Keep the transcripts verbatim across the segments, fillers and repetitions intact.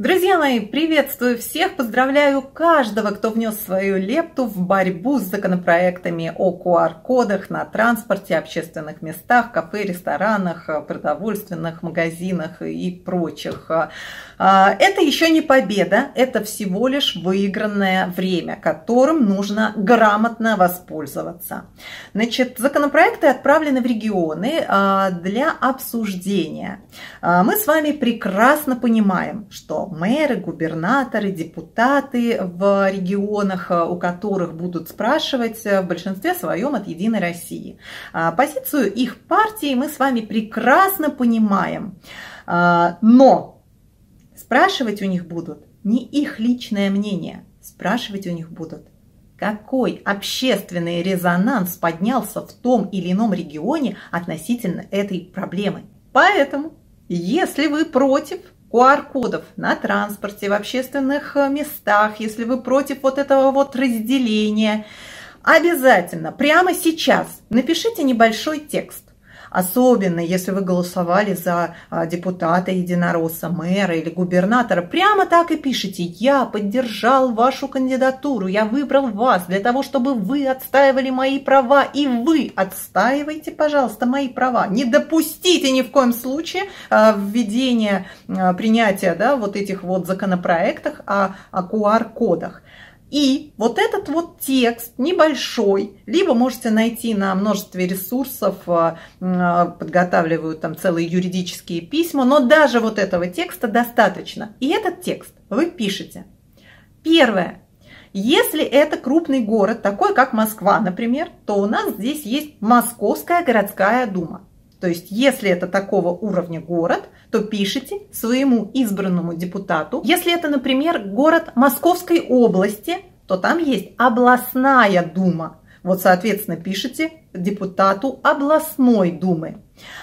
Друзья мои, приветствую всех, поздравляю каждого, кто внес свою лепту в борьбу с законопроектами о ку ар-кодах на транспорте, общественных местах, кафе, ресторанах, продовольственных магазинах и прочих. Это еще не победа, это всего лишь выигранное время, которым нужно грамотно воспользоваться. Значит, законопроекты отправлены в регионы для обсуждения. Мы с вами прекрасно понимаем, что мэры, губернаторы, депутаты в регионах, у которых будут спрашивать в большинстве своем от «Единой России». Позицию их партии мы с вами прекрасно понимаем, но спрашивать у них будут не их личное мнение, спрашивать у них будут, какой общественный резонанс поднялся в том или ином регионе относительно этой проблемы. Поэтому, если вы против ку ар-кодов на транспорте, в общественных местах, если вы против вот этого вот разделения, обязательно прямо сейчас напишите небольшой текст. Особенно, если вы голосовали за депутата, единоросса, мэра или губернатора, прямо так и пишите: я поддержал вашу кандидатуру, я выбрал вас для того, чтобы вы отстаивали мои права, и вы отстаивайте, пожалуйста, мои права. Не допустите ни в коем случае введения, принятия, да, вот этих вот законопроектов о, о ку ар-кодах. И вот этот вот текст небольшой, либо можете найти на множестве ресурсов, подготавливают там целые юридические письма, но даже вот этого текста достаточно. И этот текст вы пишете. Первое. Если это крупный город, такой как Москва, например, то у нас здесь есть Московская городская дума. То есть, если это такого уровня город, то пишите своему избранному депутату. Если это, например, город Московской области, то там есть областная дума. Вот, соответственно, пишите депутату областной думы.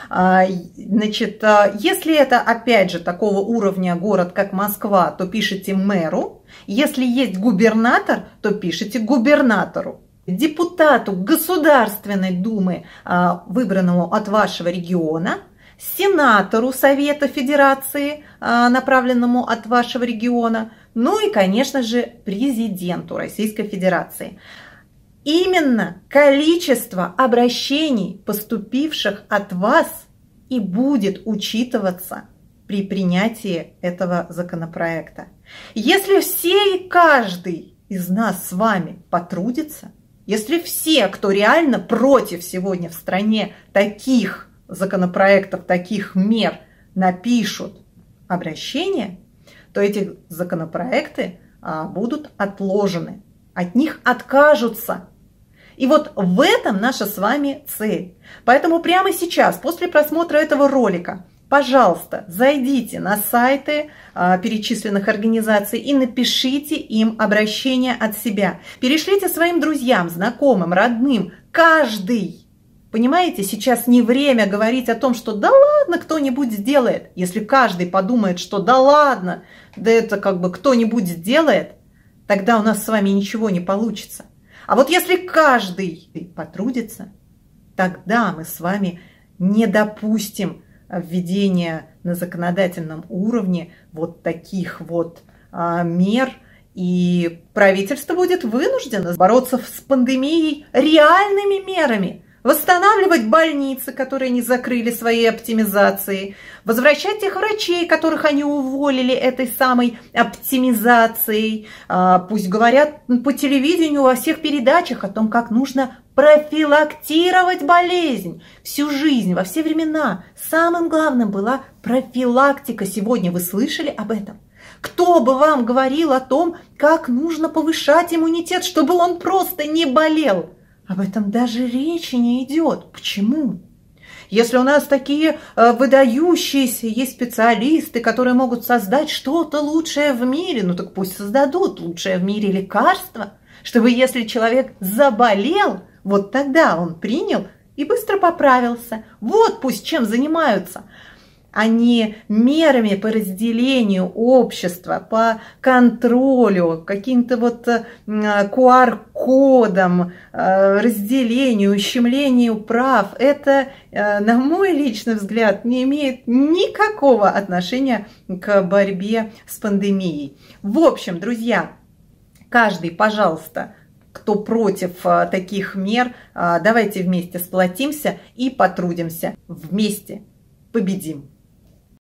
Значит, если это, опять же, такого уровня город, как Москва, то пишите мэру. Если есть губернатор, то пишите губернатору. Депутату Государственной Думы, выбранному от вашего региона, сенатору Совета Федерации, направленному от вашего региона, ну и, конечно же, президенту Российской Федерации. Именно количество обращений, поступивших от вас, и будет учитываться при принятии этого законопроекта. Если все и каждый из нас с вами потрудится, если все, кто реально против сегодня в стране таких законопроектов, таких мер, напишут обращение, то эти законопроекты будут отложены, от них откажутся. И вот в этом наша с вами цель. Поэтому прямо сейчас, после просмотра этого ролика, пожалуйста, зайдите на сайты а, перечисленных организаций и напишите им обращение от себя. Перешлите своим друзьям, знакомым, родным, каждый. Понимаете, сейчас не время говорить о том, что да ладно, кто-нибудь сделает. Если каждый подумает, что да ладно, да это как бы кто-нибудь сделает, тогда у нас с вами ничего не получится. А вот если каждый потрудится, тогда мы с вами не допустим введения на законодательном уровне вот таких вот а, мер, и правительство будет вынуждено бороться с пандемией реальными мерами, восстанавливать больницы, которые не закрыли своей оптимизации, возвращать тех врачей, которых они уволили этой самой оптимизацией. А, пусть говорят по телевидению во всех передачах о том, как нужно профилактировать болезнь. Всю жизнь, во все времена самым главным была профилактика. Сегодня вы слышали об этом? Кто бы вам говорил о том, как нужно повышать иммунитет, чтобы он просто не болел? Об этом даже речи не идет. Почему? Если у нас такие выдающиеся есть специалисты, которые могут создать что-то лучшее в мире, ну так пусть создадут лучшее в мире лекарство, чтобы если человек заболел, вот тогда он принял и быстро поправился. Вот пусть чем занимаются. а не мерами по разделению общества, по контролю, каким-то вот ку ар кодам, разделению, ущемлению прав. Это, на мой личный взгляд, не имеет никакого отношения к борьбе с пандемией. В общем, друзья, каждый, пожалуйста, кто против таких мер, давайте вместе сплотимся и потрудимся. Вместе победим!